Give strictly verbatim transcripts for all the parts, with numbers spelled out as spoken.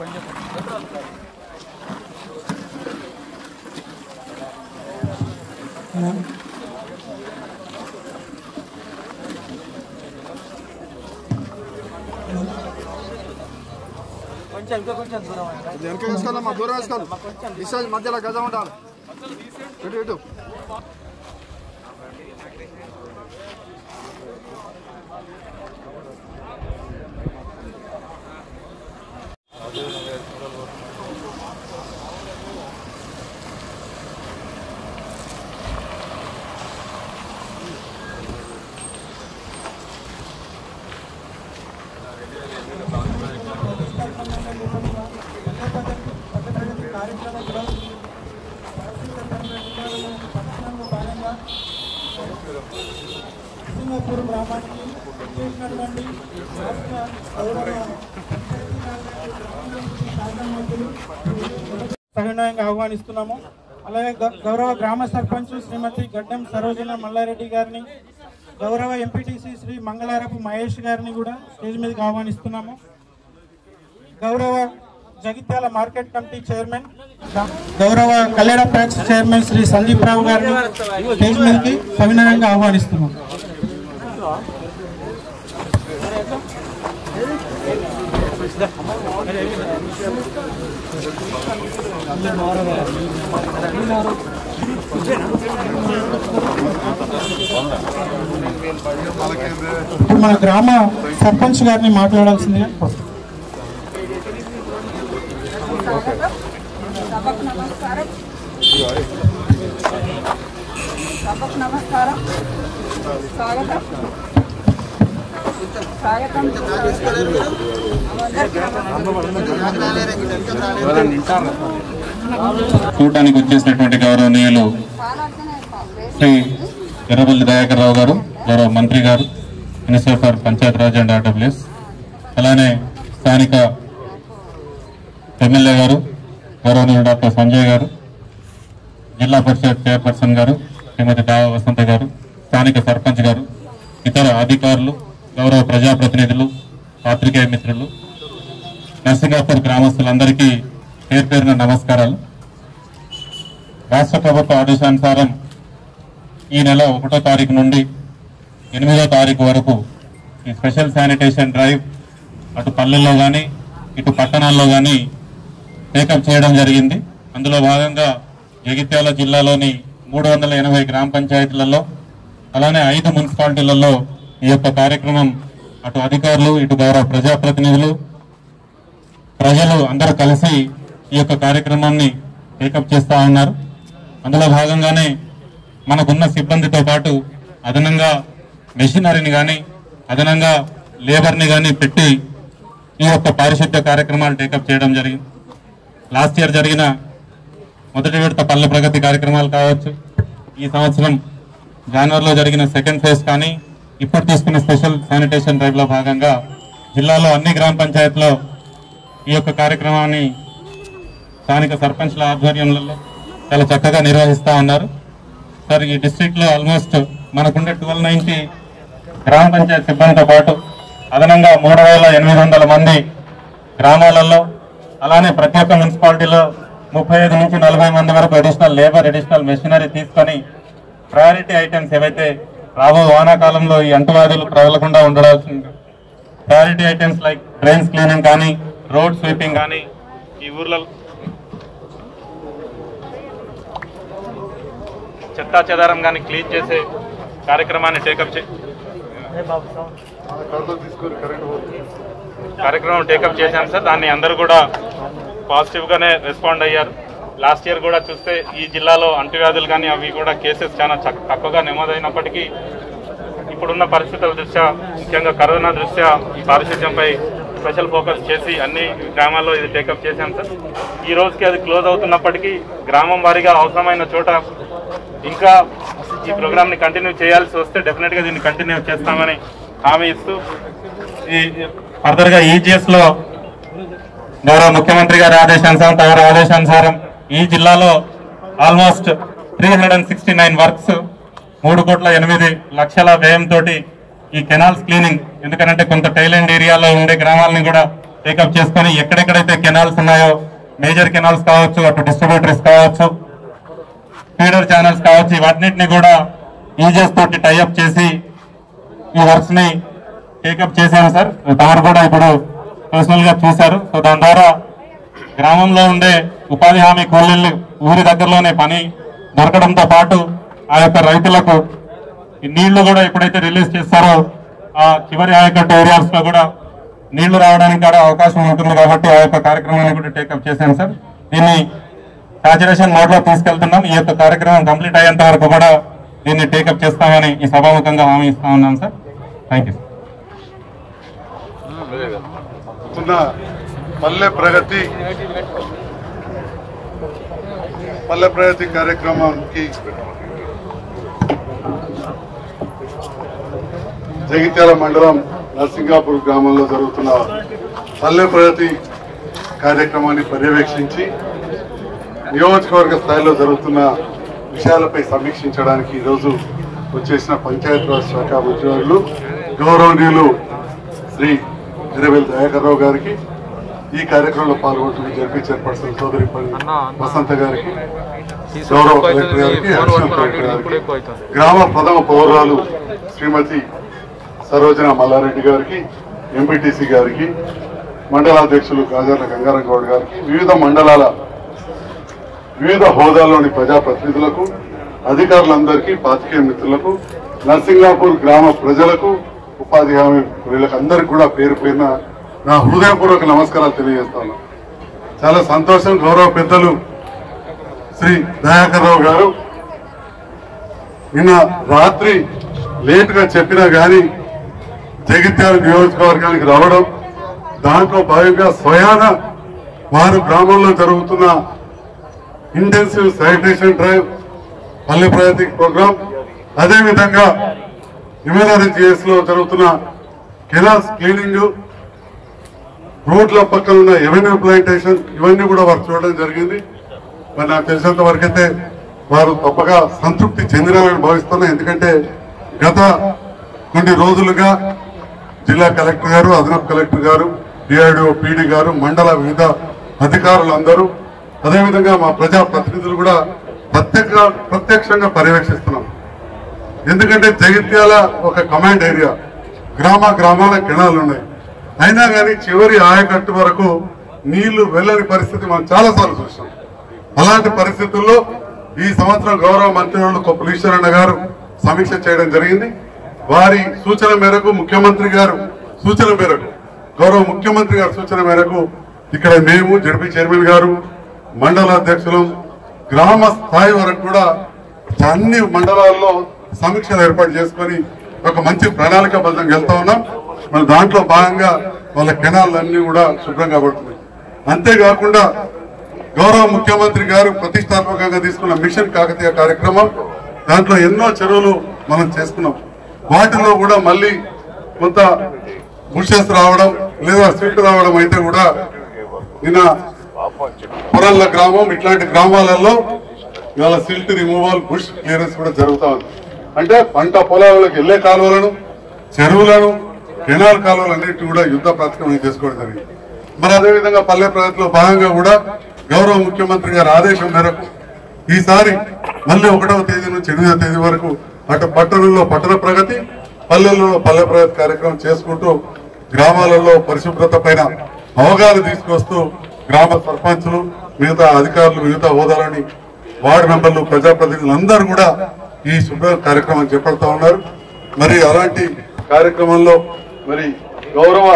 दूर मध्य गज उठो नरसिंगापुर ब्राह्मण सविनय आह्वानिस्तना अलागे गौरव ग्राम सर्पंच श्रीमती गड्डम सरोजना मल्लारेड्डी गारिनी गौरव एमपीटीसी श्री मंगलारपु महेश गारिनी स्टेज मीदकि आह्वानिस्तना गौरव जगित्याल मार्केट कमिटी चैरमैन गौरव कल्याण पैक्स चैरमैन श्री संदीप राव गारिनी स्टेज मीदकि सविनय आह्वानिस्तना मन ग्राम सर्पंच गारिनी కూటానికి వచ్చేసినటువంటి గౌరవనీయులు శ్రీ ఎర్రబెల్లి దయాకర్ రావు గారు గౌరవ మంత్రి గారు minister for Panchayat Raj and RWS అలానే స్థానిక ఎమ్మెల్యే గారు గౌరవనీయులు డాక్టర్ సంజయ్ గారు జిల్లా పరిషత్ చైర్పర్సన్ గారు శ్రీమతి దావ వసంత గారు స్థానిక సర్పంచ్ గారు ఇతర అధికారులు గౌరవ ప్రజాప్రతినిధులు పాత్రికేయ మిత్రులు నర్సింగాపూర్ గ్రామస్తులందరికీ పేరు పేరున నమస్కారాలు. రాష్ట్ర ప్రభుత్వ ఆదేశానుసారం ఈ నెల ఒకటో తారీఖు నుండి ఎనిమిదో తారీఖు వరకు ఈ స్పెషల్ శానిటేషన్ డ్రైవ్ అటు పల్లెల్లో కానీ ఇటు పట్టణాల్లో కానీ టేకప్ చేయడం జరిగింది. అందులో భాగంగా జగిత్యాల జిల్లాలోని మూడు వందల ఎనభై గ్రామ పంచాయతీలలో అలానే ఐదు మున్సిపాలిటీలలో ఈ యొక్క కార్యక్రమం అటు అధికారులు ఇటు గౌరవ ప్రజాప్రతినిధులు ప్రజలు అందరూ కలిసి ఈ యొక్క కార్యక్రమాన్ని టేకప్ చేస్తూ ఉన్నారు. అందులో భాగంగానే మనకున్న సిబ్బందితో పాటు అదనంగా మెషినరీని కానీ అదనంగా లేబర్ని కానీ పెట్టి ఈ యొక్క పారిశుద్ధ్య కార్యక్రమాలు టేకప్ చేయడం జరిగింది. లాస్ట్ ఇయర్ జరిగిన మొదటి విడత పల్లె ప్రగతి కార్యక్రమాలు కావచ్చు, ఈ సంవత్సరం జనవరిలో జరిగిన సెకండ్ ఫేజ్ కానీ ఇప్పుడు తీసుకున్న స్పెషల్ శానిటేషన్ డ్రైవ్లో భాగంగా జిల్లాలో అన్ని గ్రామ పంచాయతీల్లో ఈ యొక్క కార్యక్రమాన్ని స్థానిక సర్పంచ్ల ఆధ్వర్యంలో చాలా చక్కగా నిర్వహిస్తూ ఉన్నారు. సార్, ఈ డిస్ట్రిక్ట్లో ఆల్మోస్ట్ మనకుండే ట్వెల్వ్ నైన్టీ గ్రామ పంచాయతీ సిబ్బందితో పాటు అదనంగా మూడు వేల ఎనిమిది వందల మంది గ్రామాలలో అలానే ప్రతి ఒక్క మున్సిపాలిటీలో ముప్పై ఐదు నుంచి నలభై మంది వరకు అడిషనల్ లేబర్ అడిషనల్ మెషినరీ తీసుకొని ప్రయారిటీ ఐటమ్స్ ఏవైతే రాబో వానాకాలంలో ఈ అంటువ్యాధులు ప్రబలకుండా ఉండడాల్సింది priority items like drains cleaning కానీ రోడ్ స్వీపింగ్ కానీ ఈ ఊర్లలో చెత్తా చెదారం కానీ క్లీన్ చేసే కార్యక్రమాన్ని టేకప్ చే కార్యక్రమం టేకప్ చేశాం సార్. దాన్ని అందరూ కూడా పాజిటివ్గానే రెస్పాండ్ అయ్యారు. లాస్ట్ ఇయర్ కూడా చూస్తే ఈ జిల్లాలో అంటువ్యాధులు కానీ అవి కూడా కేసెస్ చాలా తక్కువగా నమోదైనప్పటికీ ఇప్పుడున్న పరిస్థితుల దృష్ట్యా ముఖ్యంగా కరోనా దృష్ట్యా ఈ పారిశుద్ధ్యంపై స్పెషల్ ఫోకస్ చేసి అన్ని గ్రామాల్లో ఇది టేకప్ చేశాం సార్. ఈ రోజుకి అది క్లోజ్ అవుతున్నప్పటికీ గ్రామం వారీగా అవసరమైన చోట ఇంకా ఈ ప్రోగ్రామ్ని కంటిన్యూ చేయాల్సి వస్తే డెఫినెట్గా దీన్ని కంటిన్యూ చేస్తామని హామీ ఇస్తూ ఈ ఫర్దర్గా ఈజీఎస్లో గౌరవ ముఖ్యమంత్రి గారి ఆదేశానుసారం తమ ఆదేశానుసారం ఈ జిల్లాలో almost three hundred and sixty nine works మూడు కోట్ల ఎనిమిది లక్షల వ్యయంతో ఈ కెనాల్స్ క్లీనింగ్, ఎందుకంటే కొంత టైలెండ్ ఏరియాలో ఉండే గ్రామాలని కూడా టేకప్ చేసుకొని ఎక్కడెక్కడైతే కెనాల్స్ ఉన్నాయో మేజర్ కెనాల్స్ కావచ్చు, అటు డిస్ట్రిబ్యూటర్స్ కావచ్చు, ఫీడర్ ఛానల్స్ కావచ్చు, వాటిన్నిటిని కూడా ఈజెస్ తోటి టైఅప్ చేసి ఈ వర్క్స్ ని టేకప్ చేశారు సార్. తమరు కూడా ఇప్పుడు పర్సనల్ గా చూశారు. సో దాని ద్వారా గ్రామంలో ఉండే ఉపాధి హామీ కూలీలు ఊరి దగ్గరలోనే పని దొరకడంతో పాటు ఆ యొక్క రైతులకు నీళ్లు కూడా ఎప్పుడైతే రిలీజ్ చేస్తారో ఆ చివరి ఆ యొక్క ఏరియాస్ లో కూడా నీళ్లు రావడానికి కూడా అవకాశం ఉంటుంది. కాబట్టి ఆ యొక్క కార్యక్రమాన్ని కూడా టేకప్ చేశాను సార్. దీన్ని సాచురేషన్ మోడ్ లో తీసుకెళ్తున్నాం. ఈ యొక్క కార్యక్రమం కంప్లీట్ అయ్యేంత వరకు కూడా దీన్ని టేకప్ చేస్తామని ఈ సభాముఖంగా హామీ ఇస్తా ఉన్నాం sir. Thank you. Palle Pragathi Palle Pragathi కార్యక్రమానికి జగిత్యాల మండలం నర్సింగాపూర్ గ్రామంలో జరుగుతున్న పల్లె ప్రగతి కార్యక్రమాన్ని పర్యవేక్షించి నియోజకవర్గ స్థాయిలో జరుగుతున్న విషయాలపై సమీక్షించడానికి ఈరోజు వచ్చేసిన పంచాయతీరాజ్ శాఖ ఉద్యోగులు గౌరవనీయులు శ్రీ ఎర్రబెల్లి దయాకర్ రావు గారికి, ఈ కార్యక్రమంలో పాల్గొంటున్న జడ్పీ చైర్పర్సన్ సోదరి వసంత గారికి, గౌరవ కలెక్టర్ గారికి, అడిషనల్ కలెక్టర్ గారికి, గ్రామ ప్రథమ పౌరాలు శ్రీమతి సరోజన మల్లారెడ్డి గారికి, ఎంపీటీసీ గారికి, మండలాధ్యక్షులు గాజర్ల గంగారాం గౌడ్ గారికి, వివిధ మండలాల వివిధ హోదాల్లోని ప్రజాప్రతినిధులకు, అధికారులందరికీ, పాతికేయ మిత్రులకు, నర్సింగాపూర్ గ్రామ ప్రజలకు, ఉపాధి హామీ వీళ్ళకందరికీ కూడా పేరు పేరున నా హృదయపూర్వక నమస్కారాలు తెలియజేస్తాను. చాలా సంతోషం. గౌరవ పెద్దలు శ్రీ దయాకర్ రావు గారు నిన్న రాత్రి లేటుగా చెప్పినా కానీ జగిత్యాల నియోజకవర్గానికి రావడం, దాంట్లో భాగంగా స్వయాన వారు గ్రామంలో జరుగుతున్న intensive sanitation drive, Palle Pragathi programme, అదేవిధంగా ఎమ్మెల్యేస్ లో జరుగుతున్న కెనాల్స్ క్లీనింగ్, రోడ్ల పక్కన ఉన్న ఎవెన్యూ ప్లాంటేషన్, ఇవన్నీ కూడా వారు చూడడం జరిగింది. మరి నాకు తెలిసినంత వరకైతే వారు తప్పగా సంతృప్తి చెందినారని భావిస్తున్నా. ఎందుకంటే గత కొన్ని రోజులుగా జిల్లా కలెక్టర్ గారు, అదనపు కలెక్టర్ గారు, డిఆర్డిఓ పీడీ గారు, మండల వివిధ అధికారులు అందరూ, అదేవిధంగా మా ప్రజాప్రతినిధులు కూడా ప్రత్యక్ష ప్రత్యక్షంగా పర్యవేక్షిస్తున్నాం. ఎందుకంటే జగిత్యాల ఒక కమాండ్ ఏరియా, గ్రామ గ్రామాల కెనాలు ఉన్నాయి. అయినా కానీ చివరి ఆయకట్టు వరకు నీళ్లు వెళ్ళని పరిస్థితి మనం చాలాసార్లు చూసాం. అలాంటి పరిస్థితుల్లో ఈ సంవత్సరం గౌరవ మంత్రివర్యులు కొప్పుల ఈశ్వరన్న గారు సమీక్ష చేయడం జరిగింది. వారి సూచన మేరకు ముఖ్యమంత్రి గారు సూచన మేరకు గౌరవ ముఖ్యమంత్రి గారి సూచన మేరకు ఇక్కడ మేము జడ్పీ చైర్మన్ గారు, మండల అధ్యక్షులు, గ్రామ స్థాయి వరకు కూడా అన్ని మండలాల్లో సమీక్షలు ఏర్పాటు చేసుకొని ఒక మంచి ప్రణాళికాబద్ధంగా వెళ్తా ఉన్నాం. మన దాంట్లో భాగంగా వాళ్ళ కెనాళ్ళన్నీ కూడా శుభ్రంగా పడుతున్నాయి. అంతేకాకుండా గౌరవ ముఖ్యమంత్రి గారు ప్రతిష్టాత్మకంగా తీసుకున్న మిషన్ కాకతీయ కార్యక్రమం, దాంట్లో ఎన్నో చెరువులు మనం చేసుకున్నాం. వాటిలో కూడా మళ్ళీ కొంత బుషెస్ రావడం లేదా స్వీట్ రావడం అయితే కూడా నిన్న పొరల్ల గ్రామం ఇట్లాంటి గ్రామాలలో ఇవాళ సిల్ట్ రిమూవల్, బుష్ క్లియరెన్స్ కూడా జరుగుతూ ఉంది. అంటే పంట పొలాలకు వెళ్లే కాలువలను, చెరువులను, కెనాల్ కాలువలు అన్నింటినీ కూడా యుద్ధ ప్రాతిపదికన చేసుకోవడం జరిగింది. మరి అదేవిధంగా పల్లె ప్రగతిలో భాగంగా కూడా గౌరవ ముఖ్యమంత్రి గారి ఆదేశం మేరకు ఈసారి మళ్ళీ ఒకటవ తేదీ నుంచి ఎనిమిదవ తేదీ వరకు అటు పట్టణంలో పట్టణ ప్రగతి, పల్లెల్లో పల్లె ప్రగతి కార్యక్రమం చేసుకుంటూ గ్రామాలలో పరిశుభ్రత పైన అవగాహన తీసుకొస్తూ గ్రామ సర్పంచులు, మిగతా అధికారులు, మిగతా హోదాలని వార్డు మెంబర్లు, ప్రజాప్రతినిధులు అందరూ కూడా ఈ శుభ్ర కార్యక్రమం చేపడుతూ ఉన్నారు. మరి అలాంటి కార్యక్రమంలో మరి గౌరవ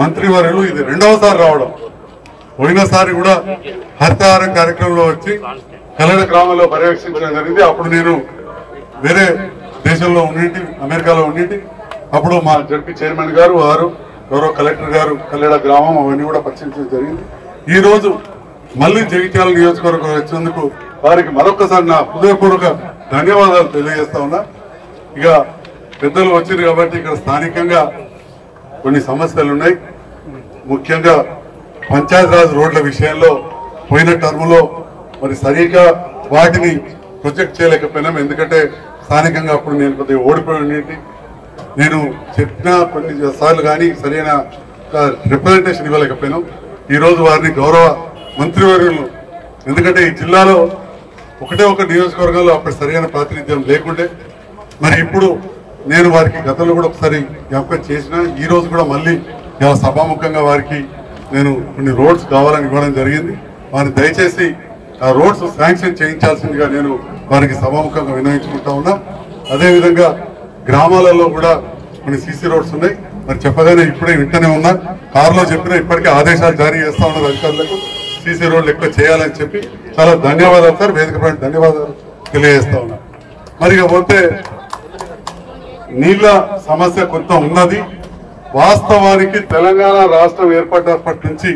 మంత్రివర్యులు ఇది రెండవసారి రావడం, పోయినసారి కూడా హరితహారం కార్యక్రమంలో వచ్చి కలడ గ్రామంలో పర్యవేక్షించడం జరిగింది. అప్పుడు నేను వేరే దేశంలో ఉన్నింటి, అమెరికాలో ఉన్నింటి. అప్పుడు మా జడ్పీ చైర్మన్ గారు, వారు గౌరవ కలెక్టర్ గారు కల్లెడ గ్రామం అవన్నీ కూడా పరిశీలించడం జరిగింది. ఈ రోజు మళ్ళీ జగిత్యాల నియోజకవర్గం వచ్చేందుకు వారికి మరొకసారి నా హృదయపూర్వక ధన్యవాదాలు తెలియజేస్తా ఉన్నా. ఇక పెద్దలు వచ్చింది కాబట్టి ఇక్కడ స్థానికంగా కొన్ని సమస్యలు ఉన్నాయి. ముఖ్యంగా పంచాయతీరాజ్ రోడ్ల విషయంలో పోయిన టర్ములో మరి సరిగ్గా వాటిని ప్రొజెక్ట్ చేయలేకపోయినాం. ఎందుకంటే స్థానికంగా అప్పుడు నేను కొద్దిగా ఓడిపోయి నేను చెప్పిన కొన్నిసార్లు కానీ సరైన रिप्रजेंटेशन इव्वलेकपोयानु ई रोजु वारिनि गौरव मंत्रिवर्गुलु एंदुकंटे ई जिल्लालो ఒకటే ఒక నియోజకవర్గంలో అప్పుడు సరైన ప్రాతినిధ్యం లేకుండే మరి ఇప్పుడు నేను వారికి గతంలో కూడా ఒకసారి జ్ఞాపకం చేసినా ఈ రోజు కూడా మళ్ళీ ఇలా సభాముఖంగా వారికి నేను కొన్ని రోడ్స్ కావాలని ఇవ్వడం జరిగింది వారిని దయచేసి ఆ రోడ్స్ శాంక్షన్ చేయించాల్సిందిగా నేను వారికి సభాముఖంగా వినయించుకుంటా ఉన్నా అదే విధంగా గ్రామాలలో కూడా కొన్ని సీసీ రోడ్స్ ఉన్నాయి మరి చెప్పగానే ఇప్పుడే వింటనే ఉన్నా కారులో చెప్పినా ఇప్పటికే ఆదేశాలు జారీ చేస్తా ఉన్నారు అధికారులకు सीसी रोड चेयर चला धन्यवाद सर वेद धन्यवाद मरी नीला समस्या को वास्तवा राष्ट्र एर्पटी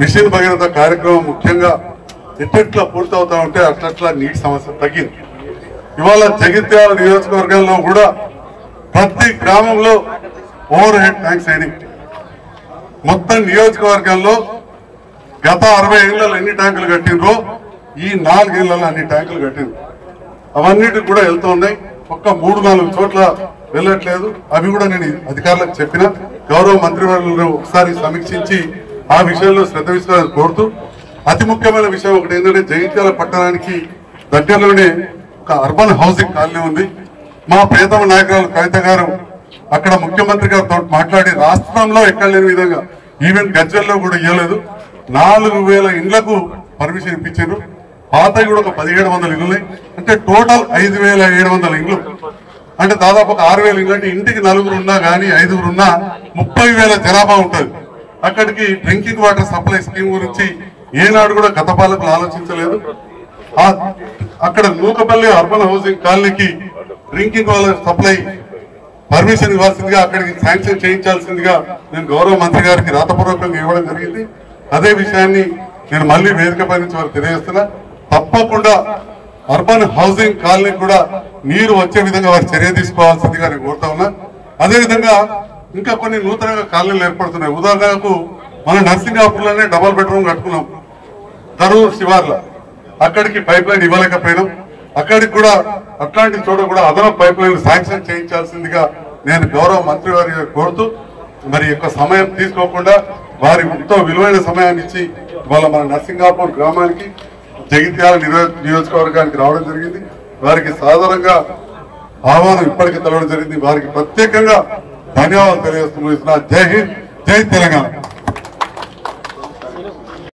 मिशन भगीरथ कार्यक्रम मुख्य पूर्तवता अट्ला नीट समस्या तग्गी इवा जगित्याल नियोजकवर्ग प्रति ग्राम ओवर हेड टैंक्स मोत्तम नियोजकवर्ग गत अरवे एन टैंक कटिंड्रो नागेल्ल अभी टैंक कटिंद अवीनाई मूड नागरिक चोट अभी अधिकारुलकु गौरव मंत्रिवर्गुलु समीक्षिंची आ विषय में श्रद्ध विश्वास कोरुतू अति मुख्यमैन विषय जगित्याल पट्टणानिकी दग्गरलोने अर्बन हौसिंग कालनी उंदी मा प्रियतम नायकुरालु कवित गारु अक्कड मुख्यमंत्री गारितो माट्लाडि राष्ट्रंलो एक्कड लेनि विधंगा ईवेन गज्जल्लो कूडा इयलेदु నాలుగు వేల ఇళ్లకు పర్మిషన్ ఇచ్చారు పాతకి కూడా పదిహేడు వందల ఇళ్లు అంటే టోటల్ ఐదు వేల ఏడు వందల ఇళ్లు అంటే దాదాపు ఆరు వేల ఇళ్లు అంటే ఇంటికి నలుగురు ఉన్నా గానీ ఐదుగురు ఉన్నా ముప్పై వేల జనాభా ఉంటది అక్కడికి డ్రింకింగ్ వాటర్ సప్లై స్కీమ్ గురించి ఏనాడు కూడా గత పాలకులు ఆలోచించలేదు అక్కడ నూకపల్లి అర్బన్ హౌసింగ్ కాలనీకి డ్రింకింగ్ వాటర్ సప్లై పర్మిషన్ ఇవ్వాల్సిందిగా అక్కడికి శాంక్షన్ చేయించాల్సిందిగా నేను గౌరవ మంత్రి గారికి రాతపూర్వకంగా ఇవ్వడం జరిగింది అదే విషయాన్ని నేను మళ్ళీ వేదికపై నుంచి వారు తెలియజేస్తున్నా తప్పకుండా అర్బన్ హౌసింగ్ కాలనీ కూడా నీరు వచ్చే విధంగా వారు చర్య తీసుకోవాల్సిందిగా నేను కోరుతా ఉన్నా అదే విధంగా ఇంకా కొన్ని నూతనంగా కాలనీలు ఏర్పడుతున్నాయి ఉదాహరణకు మన నర్సింగాపూర్లోనే డబుల్ బెడ్రూమ్ కట్టుకున్నాం దరూర్ శివార్ల అక్కడికి పైప్ లైన్ ఇవ్వలేకపోయినాం అక్కడికి కూడా అట్లాంటి చోట కూడా అదనపు పైప్ లైన్ శాంక్షన్ చేయించాల్సిందిగా నేను గౌరవ మంత్రి వారిని కోరుతూ మరి ఎక్కువ సమయం తీసుకోకుండా వారి ఎంతో విలువైన సమయాన్ని ఇచ్చి వాళ్ళ మన నర్సింగాపూర్ గ్రామానికి జగిత్యాల నియోజకవర్గానికి రావడం జరిగింది వారికి సాధారణంగా ఆహ్వానం ఇప్పటికే తెలవడం జరిగింది వారికి ప్రత్యేకంగా ధన్యవాదాలు తెలియజేస్తున్నాను జై హింద్ జై తెలంగాణ।